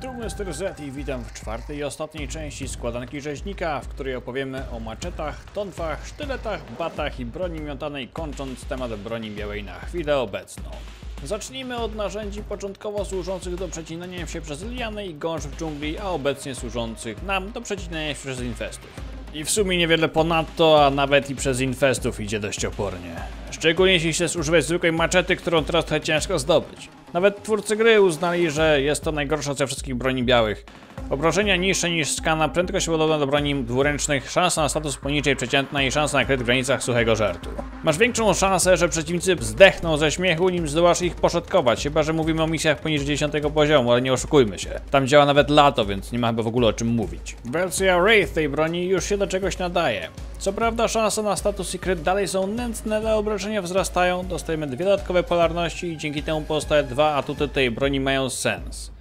Trumny Styrzet i witam w czwartej i ostatniej części składanki rzeźnika, w której opowiemy o maczetach, tonfach, sztyletach, batach i broni miotanej, kończąc temat broni białej na chwilę obecną. Zacznijmy od narzędzi początkowo służących do przecinania się przez liany i gąszcz w dżungli, a obecnie służących nam do przecinania się przez infestów. I w sumie niewiele ponadto, a nawet i przez infestów idzie dość opornie. Szczególnie jeśli chcesz używać zwykłej maczety, którą teraz trochę ciężko zdobyć. Nawet twórcy gry uznali, że jest to najgorsza ze wszystkich broni białych. Obrażenia niższe niż skana, prędkość podobna do broni dwuręcznych, szansa na status poniżej przeciętna i szansa na kryt w granicach suchego żartu. Masz większą szansę, że przeciwnicy zdechną ze śmiechu, nim zdołasz ich poszatkować, chyba że mówimy o misjach poniżej 10 poziomu, ale nie oszukujmy się. Tam działa nawet lato, więc nie ma chyba w ogóle o czym mówić. Wersja Wraith tej broni już się do czegoś nadaje. Co prawda szanse na status i kryt dalej są nędzne, ale obrażenia wzrastają, dostajemy dwie dodatkowe polarności i dzięki temu pozostałe dwa atuty tej broni mają sens.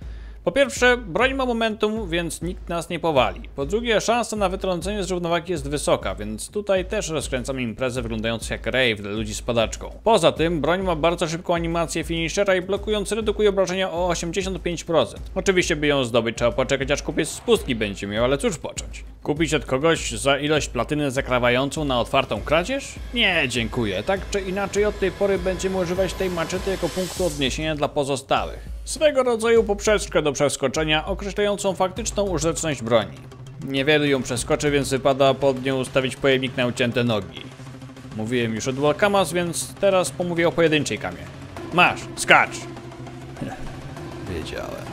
Po pierwsze, broń ma momentum, więc nikt nas nie powali. Po drugie, szansa na wytrącenie z równowagi jest wysoka, więc tutaj też rozkręcamy imprezę wyglądającą jak rave dla ludzi z padaczką. Poza tym, broń ma bardzo szybką animację finishera i blokując redukuje obrażenia o 85%. Oczywiście, by ją zdobyć, trzeba poczekać, aż kupiec spustki będzie miał, ale cóż począć? Kupić od kogoś za ilość platyny zakrawającą na otwartą kradzież? Nie, dziękuję. Tak czy inaczej, od tej pory będziemy używać tej maczety jako punktu odniesienia dla pozostałych. Swego rodzaju poprzeczkę do przeskoczenia określającą faktyczną użyteczność broni. Niewielu ją przeskoczy, więc wypada pod nią ustawić pojemnik na ucięte nogi. Mówiłem już o dual kamas, więc teraz pomówię o pojedynczej kamie. Masz, skacz! Wiedziałem.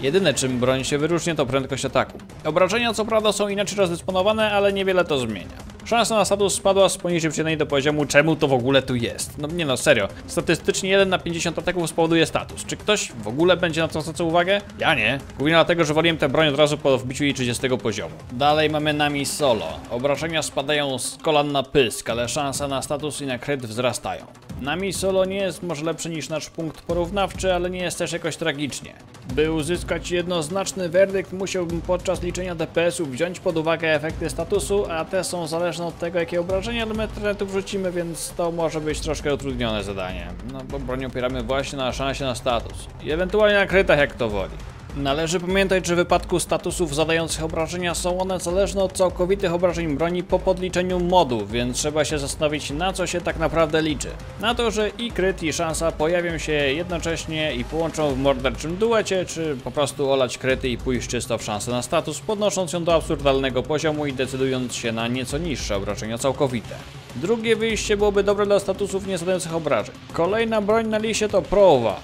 Jedyne czym broń się wyróżnia to prędkość ataku. Obrażenia co prawda są inaczej rozdysponowane, ale niewiele to zmienia. Szansa na status spadła z poniżej przeciętnej do poziomu, czemu to w ogóle tu jest? No nie no, serio. Statystycznie 1 na 50 ataków spowoduje status. Czy ktoś w ogóle będzie na to zwracał uwagę? Ja nie. Głównie dlatego, że waliłem tę broń od razu po wbiciu jej 30 poziomu. Dalej mamy Nami Solo. Obrażenia spadają z kolan na pysk, ale szansa na status i na kryt wzrastają. Nami Solo nie jest może lepszy niż nasz punkt porównawczy, ale nie jest też jakoś tragicznie. By uzyskać jednoznaczny werdykt, musiałbym podczas liczenia DPS-u wziąć pod uwagę efekty statusu, a te są zależne od tego, jakie obrażenia do metranetu wrzucimy, więc to może być troszkę utrudnione zadanie. No bo broń opieramy właśnie na szansie na status i ewentualnie na krytach, jak to woli. Należy pamiętać, że w wypadku statusów zadających obrażenia są one zależne od całkowitych obrażeń broni po podliczeniu modu, więc trzeba się zastanowić, na co się tak naprawdę liczy. Na to, że i kryt, i szansa pojawią się jednocześnie i połączą w morderczym duecie, czy po prostu olać kryty i pójść czysto w szansę na status, podnosząc ją do absurdalnego poziomu i decydując się na nieco niższe obrażenia całkowite. Drugie wyjście byłoby dobre dla statusów nie zadających obrażeń. Kolejna broń na liście to Prova.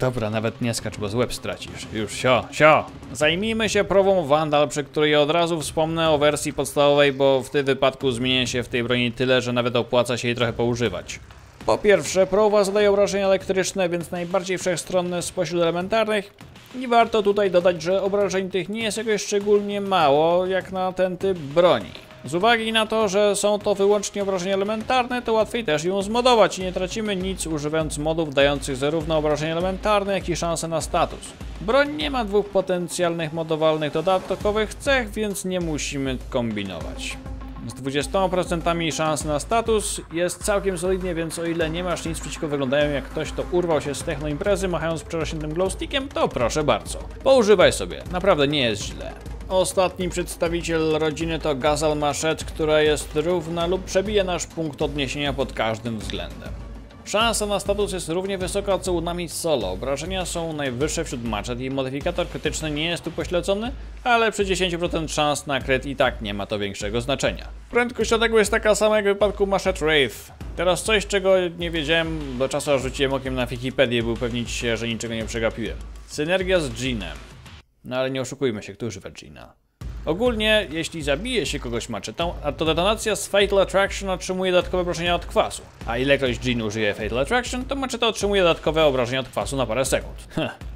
Dobra, nawet nie skacz, bo z łeb stracisz. Już, sio! Zajmijmy się prową Vandal, przy której od razu wspomnę o wersji podstawowej, bo w tym wypadku zmienia się w tej broni tyle, że nawet opłaca się jej trochę poużywać. Po pierwsze, prowa zadaje obrażenia elektryczne, więc najbardziej wszechstronne spośród elementarnych. I warto tutaj dodać, że obrażeń tych nie jest jakoś szczególnie mało, jak na ten typ broni. Z uwagi na to, że są to wyłącznie obrażenia elementarne, to łatwiej też ją zmodować i nie tracimy nic używając modów dających zarówno obrażenia elementarne, jak i szanse na status. Broń nie ma dwóch potencjalnych modowalnych dodatkowych cech, więc nie musimy kombinować. Z 20% szansy na status jest całkiem solidnie, więc o ile nie masz nic przeciwko wyglądają jak ktoś, kto urwał się z technoimprezy machając przerośniętym glowstickiem, to proszę bardzo. Poużywaj sobie, naprawdę nie jest źle. Ostatni przedstawiciel rodziny to Gazal Machete, która jest równa lub przebija nasz punkt odniesienia pod każdym względem. Szansa na status jest równie wysoka co u Nami Solo, obrażenia są najwyższe wśród maczet i modyfikator krytyczny nie jest tu pośledzony, ale przy 10% szans na kryt i tak nie ma to większego znaczenia. Prędkość ataku jest taka sama jak w wypadku Machete Wraith. Teraz coś, czego nie wiedziałem, do czasu aż rzuciłem okiem na Wikipedię, by upewnić się, że niczego nie przegapiłem. Synergia z Dżinem. No ale nie oszukujmy się, kto używa Dżina. Ogólnie, jeśli zabije się kogoś maczetą, to detonacja z Fatal Attraction otrzymuje dodatkowe obrażenia od kwasu. A ile ktoś Dżin użyje Fatal Attraction, to maczeta otrzymuje dodatkowe obrażenia od kwasu na parę sekund.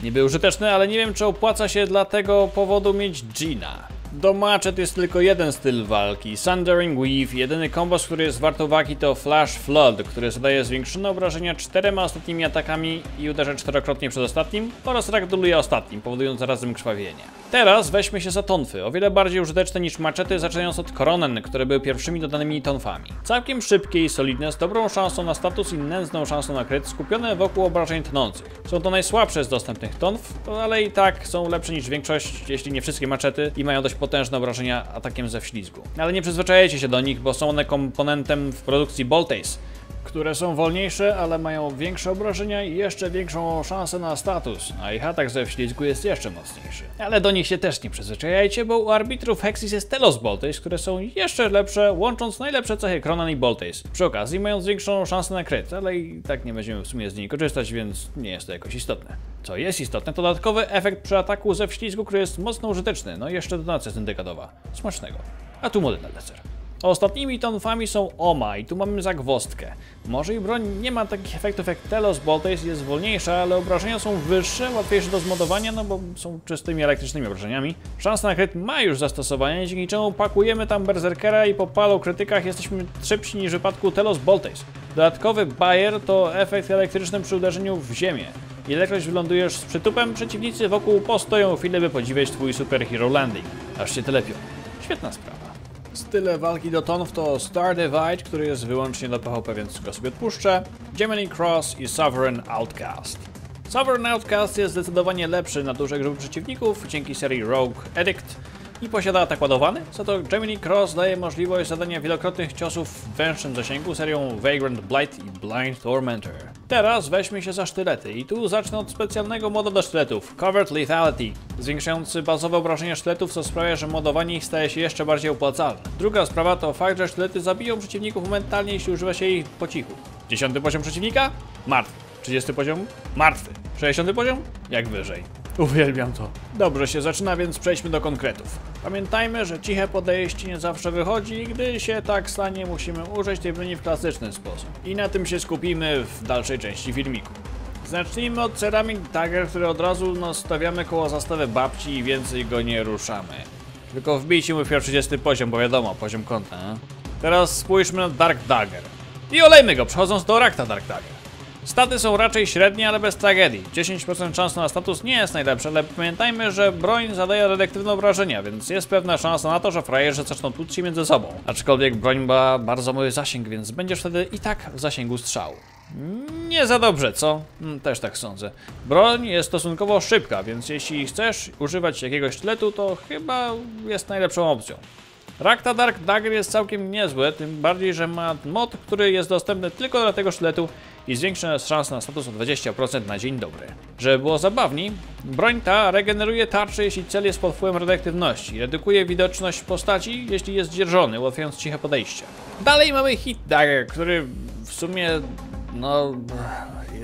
Niby użyteczne, ale nie wiem, czy opłaca się dla tego powodu mieć Dżina. Do maczet jest tylko jeden styl walki, Sundering Weave. Jedyny kombos, który jest wart uwagi to Flash Flood, który zadaje zwiększone obrażenia 4 ostatnimi atakami i uderza 4-krotnie przed ostatnim oraz ragduluje ostatnim, powodując zarazem krwawienie. Teraz weźmy się za tonfy, o wiele bardziej użyteczne niż maczety, zaczynając od Kronen, które były pierwszymi dodanymi tonfami. Całkiem szybkie i solidne, z dobrą szansą na status i nędzną szansą na kryt, skupione wokół obrażeń tnących. Są to najsłabsze z dostępnych tonf, ale i tak są lepsze niż większość, jeśli nie wszystkie maczety, i mają dość potężne obrażenia atakiem ze wślizgu. Ale nie przyzwyczajajcie się do nich, bo są one komponentem w produkcji Boltace, które są wolniejsze, ale mają większe obrażenia i jeszcze większą szansę na status, a ich atak ze wślizgu jest jeszcze mocniejszy. Ale do nich się też nie przyzwyczajajcie, bo u arbitrów Hexis jest Telos Boltace, które są jeszcze lepsze, łącząc najlepsze cechy Kronan i Boltace. Przy okazji mając większą szansę na kryt, ale i tak nie będziemy w sumie z niej korzystać, więc nie jest to jakoś istotne. Co jest istotne, to dodatkowy efekt przy ataku ze wślizgu, który jest mocno użyteczny, no i jeszcze donacja syndykadowa. Smacznego. A tu młody nadlecer. Ostatnimi tonfami są Ohma i tu mamy zagwozdkę. Może i broń nie ma takich efektów jak Telos Boltace, jest wolniejsza, ale obrażenia są wyższe, łatwiejsze do zmodowania, no bo są czystymi elektrycznymi obrażeniami. Szansa na kryt ma już zastosowanie, dzięki czemu pakujemy tam berserkera i po palu krytykach jesteśmy szybsi niż w przypadku Telos Boltace. Dodatkowy bajer to efekt elektryczny przy uderzeniu w ziemię. Ilekroć wylądujesz z przytupem, przeciwnicy wokół postoją chwilę, by podziwiać twój superhero landing. Aż się telepią. Świetna sprawa. Style walki do tonf to Star Divide, który jest wyłącznie do PvP, więc go sobie odpuszczę, Gemini Cross i Sovereign Outcast. Sovereign Outcast jest zdecydowanie lepszy na duże grupy przeciwników dzięki serii Rogue Edict i posiada atak ładowany, co to Gemini Cross daje możliwość zadania wielokrotnych ciosów w węższym zasięgu serią Vagrant Blight i Blind Tormentor. Teraz weźmy się za sztylety i tu zacznę od specjalnego moda do sztyletów, Covered Lethality, zwiększający bazowe obrażenia sztyletów, co sprawia, że modowanie ich staje się jeszcze bardziej opłacalne. Druga sprawa to fakt, że sztylety zabiją przeciwników momentalnie, jeśli używa się ich po cichu. 10. poziom przeciwnika? Martwy. 30. poziom? Martwy. 60. poziom? Jak wyżej. Uwielbiam to. Dobrze się zaczyna, więc przejdźmy do konkretów. Pamiętajmy, że ciche podejście nie zawsze wychodzi i gdy się tak stanie, musimy użyć tej broni w klasyczny sposób. I na tym się skupimy w dalszej części filmiku. Zacznijmy od Ceramic Dagger, który od razu stawiamy koło zastawy babci i więcej go nie ruszamy. Tylko wbijcie mu w 30. poziom, bo wiadomo, poziom kąta. Teraz spójrzmy na Dark Dagger. I olejmy go, przechodząc do Rakta Dark Dagger. Staty są raczej średnie, ale bez tragedii. 10% szans na status nie jest najlepsze, ale pamiętajmy, że broń zadaje redaktywne obrażenia, więc jest pewna szansa na to, że frajerzy zaczną tłuc się między sobą. Aczkolwiek broń ma bardzo mały zasięg, więc będziesz wtedy i tak w zasięgu strzału. Nie za dobrze, co? Też tak sądzę. Broń jest stosunkowo szybka, więc jeśli chcesz używać jakiegoś sztyletu, to chyba jest najlepszą opcją. Rakta Dark Dagger jest całkiem niezły, tym bardziej, że ma mod, który jest dostępny tylko dla tego sztyletu i zwiększa szanse na status o 20% na dzień dobry. Żeby było zabawniej, broń ta regeneruje tarczę, jeśli cel jest pod wpływem redaktywności, redukuje widoczność postaci, jeśli jest dzierżony, ułatwiając ciche podejście. Dalej mamy Hit Dagger, który w sumie, no,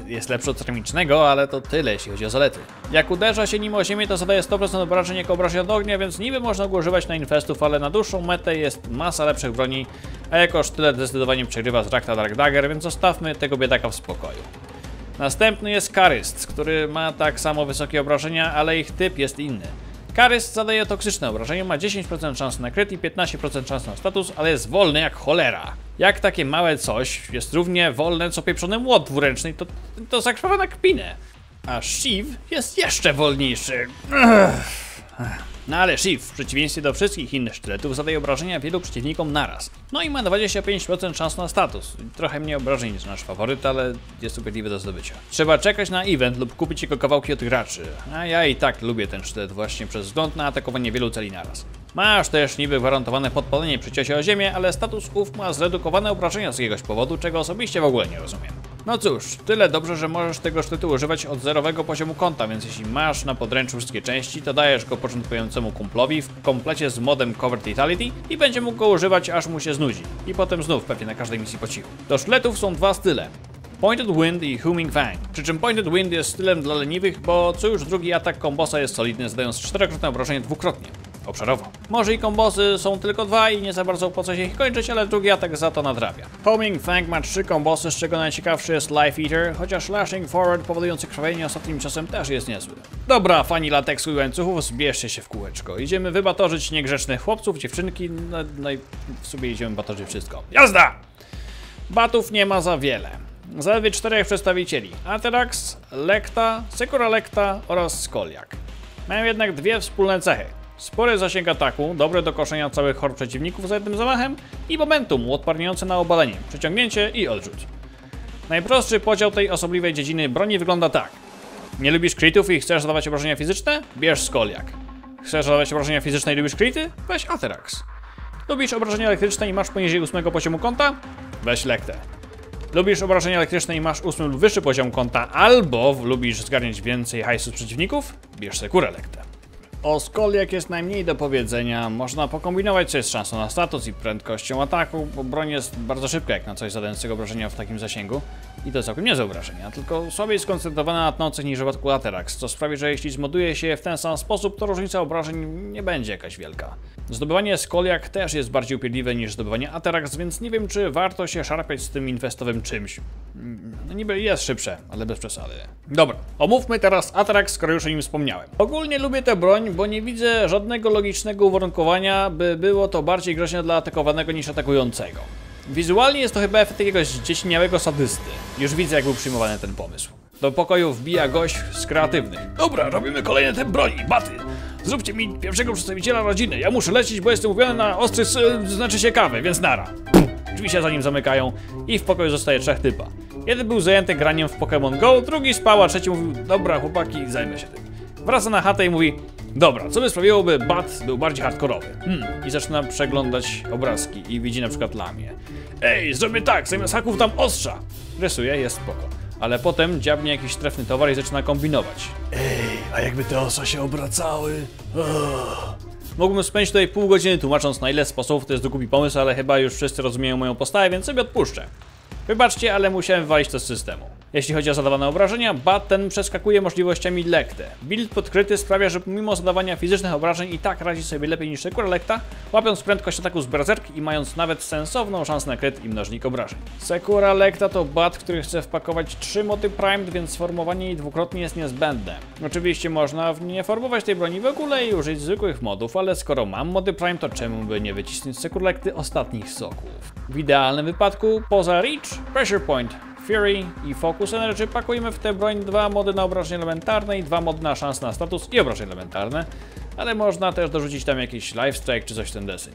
jest lepszy od ceramicznego, ale to tyle, jeśli chodzi o zalety. Jak uderza się nim o ziemię, to zadaje 100% obrażeń jako obrażenia od ognia, więc niby można go używać na infestów, ale na dłuższą metę jest masa lepszych broni, a jako sztylet zdecydowanie przegrywa z Rakta Dark Dagger, więc zostawmy tego biedaka w spokoju. Następny jest Karyst, który ma tak samo wysokie obrażenia, ale ich typ jest inny. Karyst zadaje toksyczne obrażenie, ma 10% szans na kryt i 15% szans na status, ale jest wolny jak cholera. Jak takie małe coś jest równie wolne co pieprzony młot dwuręczny, to zakrwawa na kpinę. A Shiv jest jeszcze wolniejszy. No ale Shiv w przeciwieństwie do wszystkich innych sztyletów zadaje obrażenia wielu przeciwnikom naraz. No i ma 25% szans na status. Trochę mniej obrażeń niż nasz faworyt, ale jest upierdliwy do zdobycia. Trzeba czekać na event lub kupić jego kawałki od graczy. A ja i tak lubię ten sztylet właśnie przez wzgląd na atakowanie wielu celi naraz. Masz też niby gwarantowane podpalenie przy ciosie o ziemię, ale status ów ma zredukowane obrażenia z jakiegoś powodu, czego osobiście w ogóle nie rozumiem. No cóż, tyle dobrze, że możesz tego sztyletu używać od zerowego poziomu konta, więc jeśli masz na podręczu wszystkie części, to dajesz go początkującemu kumplowi w komplecie z modem Covered Lethality i będzie mógł go używać, aż mu się znudzi. I potem znów pewnie na każdej misji po cichu. Do sztyletów są dwa style. Pointed Wind i Humming Fang. Przy czym Pointed Wind jest stylem dla leniwych, bo co już drugi atak kombosa jest solidny, zadając 4-krotne obrażenie dwukrotnie. Obszarowo. Może i kombosy są tylko dwa i nie za bardzo opłaca się ich kończyć, ale drugi atak za to nadrabia. Homing Fang ma 3 kombosy, z czego najciekawszy jest Life Eater, chociaż Lashing Forward powodujący krwawienie ostatnim ciosem też jest niezły. Dobra, fani lateksu i łańcuchów, zbierzcie się w kółeczko. Idziemy wybatorzyć niegrzecznych chłopców, dziewczynki, no i w sumie idziemy batorzyć wszystko. Jazda! Batów nie ma za wiele. Zaledwie 4 przedstawicieli. Aterax, Lekta, Secura Lekta oraz Skoliak. Mają jednak dwie wspólne cechy. Spory zasięg ataku, dobre do koszenia całych hord przeciwników za jednym zamachem i momentum odparniające na obalenie, przeciągnięcie i odrzut. Najprostszy podział tej osobliwej dziedziny broni wygląda tak. Nie lubisz critów i chcesz zadawać obrażenia fizyczne? Bierz Skoliak. Chcesz zadawać obrażenia fizyczne i lubisz crity? Weź Aterax. Lubisz obrażenia elektryczne i masz poniżej 8 poziomu konta? Weź Lektę. Lubisz obrażenia elektryczne i masz 8 lub wyższy poziom konta, albo lubisz zgarniać więcej hajsu z przeciwników? Bierz Secura Lektę. O Skoliak jest najmniej do powiedzenia, można pokombinować coś z szansą na status i prędkością ataku, bo broń jest bardzo szybka jak na coś zadającego obrażenia w takim zasięgu. I to całkiem niezłe obrażenia, tylko słabiej skoncentrowana na tnących niż w przypadku Aterax, co sprawi, że jeśli zmoduje się w ten sam sposób, to różnica obrażeń nie będzie jakaś wielka. Zdobywanie Skoliak też jest bardziej upierdliwe niż zdobywanie Aterax, więc nie wiem, czy warto się szarpać z tym infestowym czymś. No niby jest szybsze, ale bez przesady. Dobra, omówmy teraz Aterax, skoro już o nim wspomniałem. Ogólnie lubię tę broń, bo nie widzę żadnego logicznego uwarunkowania, by było to bardziej groźne dla atakowanego niż atakującego. Wizualnie jest to chyba efekt jakiegoś dzieciniałego sadysty. Już widzę, jak był przyjmowany ten pomysł. Do pokoju wbija gość z kreatywnych. Dobra, robimy kolejne te broni, baty. Zróbcie mi pierwszego przedstawiciela rodziny. Ja muszę lecieć, bo jestem umówiony na ostry, znaczy się kawę, więc nara. Drzwi się za nim zamykają i w pokoju zostaje trzech typa. Jeden był zajęty graniem w Pokémon Go, drugi spał, a trzeci mówił, dobra chłopaki, zajmę się tym. Wraca na chatę i mówi, dobra, co by sprawiło, by bat był bardziej hardkorowy? I zaczyna przeglądać obrazki i widzi na przykład lamię. Ej, zrobię tak, zamiast haków tam ostrza! Rysuje, jest spoko. Ale potem dziabnie jakiś trefny towar i zaczyna kombinować. Ej, a jakby te ostrza się obracały? Mógłbym spędzić tutaj pół godziny tłumacząc, na ile sposobów to jest głupi pomysł, ale chyba już wszyscy rozumieją moją postawę, więc sobie odpuszczę. Wybaczcie, ale musiałem wywalić to z systemu. Jeśli chodzi o zadawane obrażenia, bat ten przeskakuje możliwościami Lekty. Build podkryty sprawia, że pomimo zadawania fizycznych obrażeń i tak radzi sobie lepiej niż Secura Lekta, łapiąc prędkość ataku z berserk i mając nawet sensowną szansę na kryt i mnożnik obrażeń. Secura Lekta to bat, który chce wpakować 3 moty primed, więc formowanie jej dwukrotnie jest niezbędne. Oczywiście można nie formować tej broni w ogóle i użyć zwykłych modów, ale skoro mam mody prime, to czemu by nie wycisnąć Secura Lekty ostatnich soków? W idealnym wypadku, poza Reach, Pressure Point, Fury i Focus Energy pakujemy w tę broń 2 mody na obrażenie elementarne i 2 mody na szans na status i obrażenie elementarne, ale można też dorzucić tam jakiś Life Strike czy coś w ten deseń.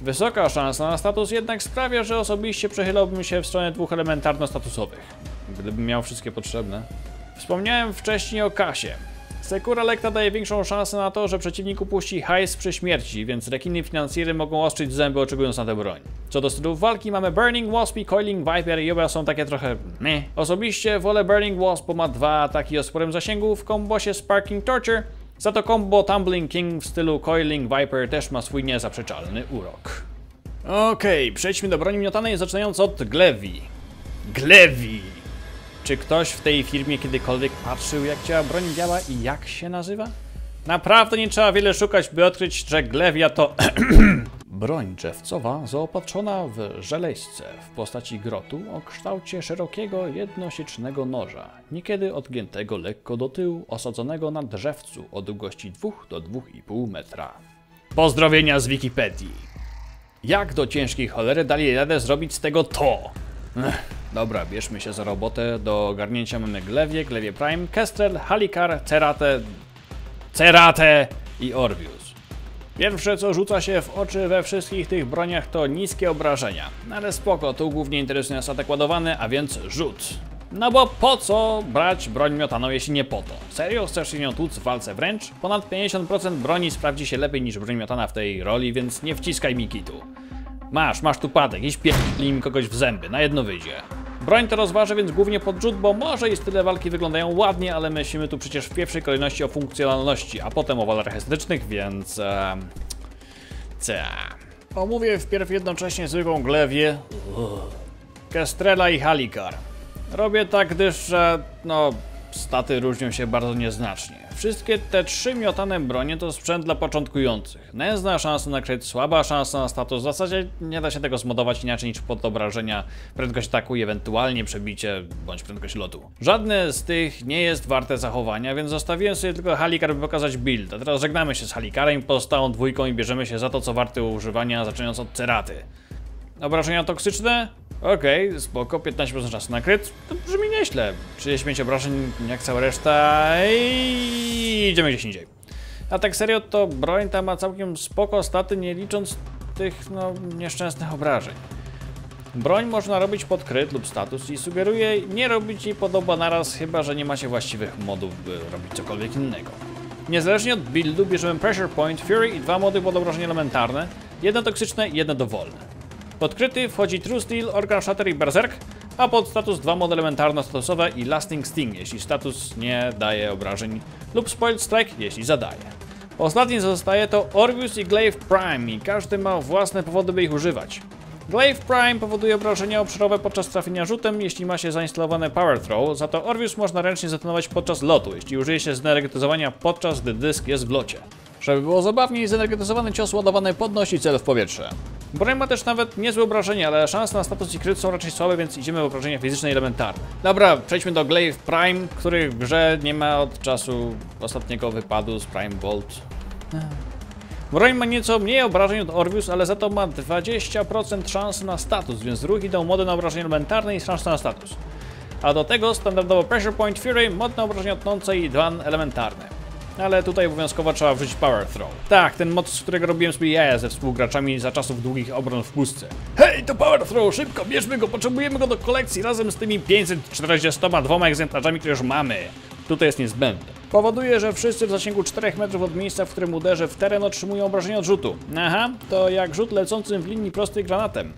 Wysoka szansa na status jednak sprawia, że osobiście przechylałbym się w stronę 2 elementarno-statusowych, gdybym miał wszystkie potrzebne. Wspomniałem wcześniej o kasie. Secura Lekta daje większą szansę na to, że przeciwnik upuści hajs przy śmierci, więc rekiny finansjery mogą ostrzyć zęby oczekując na tę broń. Co do stylów walki mamy Burning Wasp i Coiling Viper i oba są takie trochę meh. Osobiście wolę Burning Wasp, bo ma 2 ataki o sporym zasięgu w kombosie Sparking Torture, za to combo Tumbling King w stylu Coiling Viper też ma swój niezaprzeczalny urok. Okej, przejdźmy do broni miotanej, zaczynając od Glaive'i. Glaive'i! Czy ktoś w tej firmie kiedykolwiek patrzył, jak działa broń działa i jak się nazywa? Naprawdę nie trzeba wiele szukać, by odkryć, że Glevia to broń drzewcowa zaopatrzona w żelejsce w postaci grotu o kształcie szerokiego, jednosiecznego noża, niekiedy odgiętego lekko do tyłu, osadzonego na drzewcu o długości 2 do 2,5 metra. Pozdrowienia z Wikipedii. Jak do ciężkiej cholery dali radę zrobić z tego to? Dobra, bierzmy się za robotę. Do ogarnięcia mamy Glaive'ie, Glaive Prime, Kestrel, Halikar, Ceratę i Orvius. Pierwsze co rzuca się w oczy we wszystkich tych broniach to niskie obrażenia. Ale spoko, tu głównie interesuje nas atak ładowany, a więc rzut. No bo po co brać broń miotaną, jeśli nie po to? Serio? Chcesz się nią tłuc w walce wręcz? Ponad 50% broni sprawdzi się lepiej niż broń miotana w tej roli, więc nie wciskaj mi kitu. Masz tu padek, iść pierdolnij mi kogoś w zęby, na jedno wyjdzie. Broń to rozważę więc głównie pod rzut, bo może i style walki wyglądają ładnie, ale myślimy tu przecież w pierwszej kolejności o funkcjonalności, a potem o walorach estetycznych, więc... Omówię wpierw jednocześnie zwykłą Glaive'ię, Kestrela i Halikar. Robię tak, gdyż, staty różnią się bardzo nieznacznie. Wszystkie te 3 miotane bronie to sprzęt dla początkujących. Nędzna szansa na kryt, słaba szansa na status, w zasadzie nie da się tego zmodować inaczej niż pod obrażenia, prędkość ataku i ewentualnie przebicie bądź prędkość lotu. Żadne z tych nie jest warte zachowania, więc zostawiłem sobie tylko Halikar, by pokazać build. A teraz żegnamy się z Halikarem, pozostałą dwójką i bierzemy się za to, co warte używania, zaczynając od Ceraty. Obrażenia toksyczne? Okej, spoko, 15% czasu na kryt, to brzmi nieźle. 35 obrażeń jak cała reszta i idziemy gdzieś indziej. A tak serio, to broń ta ma całkiem spoko staty, nie licząc tych, no, nieszczęsnych obrażeń. Broń można robić pod kryt lub status i sugeruję nie robić jej podoba naraz, chyba że nie macie właściwych modów, by robić cokolwiek innego. Niezależnie od buildu bierzemy Pressure Point, Fury i dwa mody pod obrażenie elementarne, jedno toksyczne i jedno dowolne. Pod kryty wchodzi True Steel, Organ Shatter i Berserk, a pod status dwa mody elementarno-statusowe i Lasting Sting, jeśli status nie daje obrażeń, lub Spoiled Strike, jeśli zadaje. Ostatnie zostaje to Orvius i Glaive Prime i każdy ma własne powody, by ich używać. Glaive Prime powoduje obrażenia obszarowe podczas trafienia rzutem, jeśli ma się zainstalowane Power Throw, za to Orvius można ręcznie zatonować podczas lotu, jeśli użyje się zenergetyzowania podczas gdy dysk jest w locie. Żeby było zabawniej, zenergetyzowany cios ładowany podnosi cel w powietrze. Broń ma też nawet niezłe obrażenia, ale szanse na status i kryt są raczej słabe, więc idziemy w obrażenia fizyczne i elementarne. Dobra, przejdźmy do Glaive Prime, których w grze nie ma od czasu ostatniego wypadu z Prime Bolt. Broń ma nieco mniej obrażeń od Orvius, ale za to ma 20% szans na status, więc drugi dał mody na obrażenie elementarne i szansa na status. A do tego standardowo Pressure Point, Fury, mod na obrażenia tnące i dwa elementarne. Ale tutaj obowiązkowo trzeba wrzucić Power Throw. Tak, ten mod, z którego robiłem sobie jaja ze współgraczami za czasów długich obron w pustce. Hej, to Power Throw, szybko, bierzmy go, potrzebujemy go do kolekcji razem z tymi 542 egzemplarzami, które już mamy. Tutaj jest niezbędny. Powoduje, że wszyscy w zasięgu 4 metrów od miejsca, w którym uderzę w teren, otrzymują obrażenie od rzutu. Aha, to jak rzut lecącym w linii prostej granatem.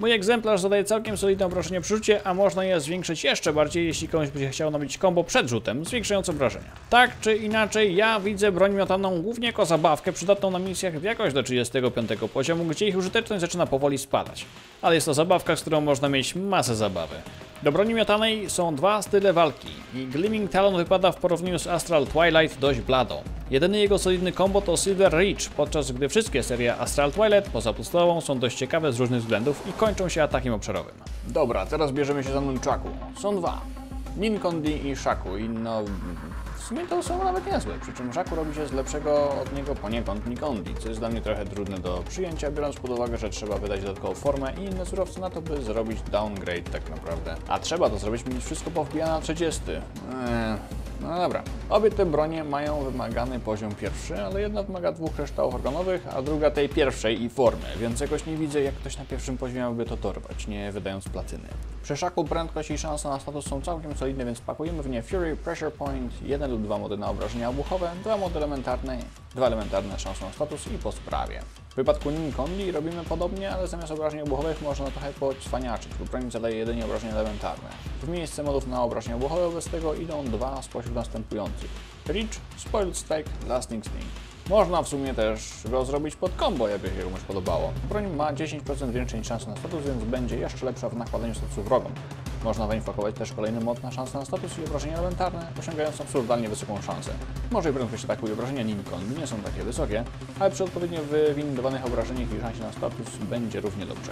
Mój egzemplarz zadaje całkiem solidne obrażenie przy rzucie, a można je zwiększyć jeszcze bardziej, jeśli komuś by się chciało nabić combo przed rzutem, zwiększając obrażenia. Tak czy inaczej, ja widzę broń miotaną głównie jako zabawkę przydatną na misjach w jakoś do 35 poziomu, gdzie ich użyteczność zaczyna powoli spadać. Ale jest to zabawka, z którą można mieć masę zabawy. Do broni miotanej są dwa style walki i Gleaming Talon wypada w porównaniu z Astral Twilight dość blado. Jedyny jego solidny kombo to Silver Reach, podczas gdy wszystkie serie Astral Twilight poza podstawową są dość ciekawe z różnych względów i kończą się atakiem obszarowym. Dobra, teraz bierzemy się za Nunchaku. Są dwa. Ninkondi i Shaku i no... w sumie to są nawet niezłe, przy czym Shaku robi się z lepszego od niego poniekąd Ninkondi, co jest dla mnie trochę trudne do przyjęcia, biorąc pod uwagę, że trzeba wydać dodatkową formę i inne surowce na to, by zrobić downgrade tak naprawdę. A trzeba to zrobić, mieć wszystko powbijane na 30. No dobra. Obie te bronie mają wymagany poziom pierwszy, ale jedna wymaga 2 kryształów organowych, a druga tej pierwszej i formy, więc jakoś nie widzę, jak ktoś na pierwszym poziomie miałby to torwać, nie wydając platyny. Przy Shaku prędkość i szansa na status są całkiem solidne, więc pakujemy w nie Fury, Pressure Point, 1 lub 2 mody na obrażenia obuchowe, 2 mody elementarne, 2 elementarne szansa na status i po sprawie. W wypadku Ninkondi robimy podobnie, ale zamiast obrażeń obuchowych można trochę pocwaniaczyć, bo broń zadaje jedynie obrażenia elementarne. W miejsce modów na obrażenia obuchowe bez tego idą dwa spośród następujących. Reach, Spoiled Strike, Lasting Sting. Można w sumie też go zrobić pod combo, jakby się komuś podobało. Broń ma 10% większej szansy na status, więc będzie jeszcze lepsza w nakładaniu statusu wrogom. Można zainfokować też kolejny mod na szansę na status i obrażenia elementarne, osiągając absurdalnie wysoką szansę. Może i prędkość ataku i obrażenia Ninkondi nie są takie wysokie, ale przy odpowiednio wywindowanych obrażeniach i szansie na status będzie równie dobrze.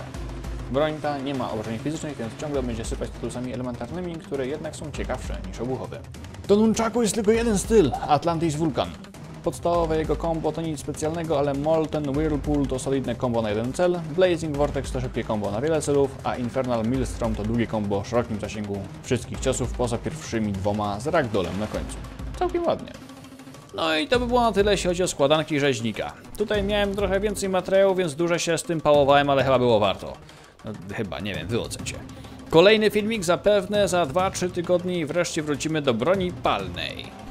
Broń ta nie ma obrażeń fizycznych, więc ciągle będzie sypać statusami elementarnymi, które jednak są ciekawsze niż obuchowe. Do Nunchaku jest tylko jeden styl, Atlantis Vulkan. Podstawowe jego combo to nic specjalnego, ale Molten Whirlpool to solidne combo na jeden cel, Blazing Vortex to szybkie combo na wiele celów, a Infernal Maelstrom to długie combo o szerokim zasięgu wszystkich ciosów poza pierwszymi dwoma z ragdolem na końcu. Całkiem ładnie. No i to by było na tyle, jeśli chodzi o składanki rzeźnika. Tutaj miałem trochę więcej materiału, więc dużo się z tym pałowałem, ale chyba było warto. No, chyba, nie wiem, wy ocencie. Kolejny filmik zapewne za 2-3 tygodnie i wreszcie wrócimy do broni palnej.